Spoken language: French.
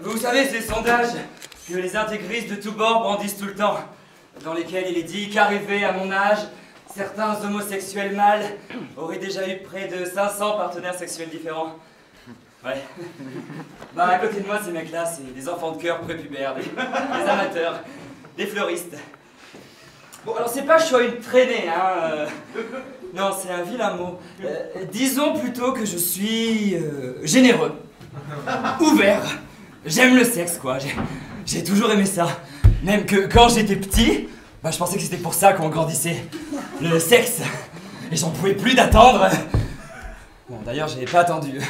Vous savez, ces sondages que les intégristes de tous bords brandissent tout le temps, dans lesquels il est dit qu'arrivé à mon âge, certains homosexuels mâles auraient déjà eu près de 500 partenaires sexuels différents. Ouais. Bah, à côté de moi, ces mecs-là, c'est des enfants de cœur prépubères, des amateurs, des fleuristes. Bon, alors c'est pas je suis une traînée, hein. Non, c'est un vilain mot. Disons plutôt que je suis généreux, ouvert. J'aime le sexe, quoi. J'ai toujours aimé ça. Même que quand j'étais petit, bah, je pensais que c'était pour ça qu'on grandissait. Le sexe. Et j'en pouvais plus d'attendre. Bon, d'ailleurs, j'ai pas attendu.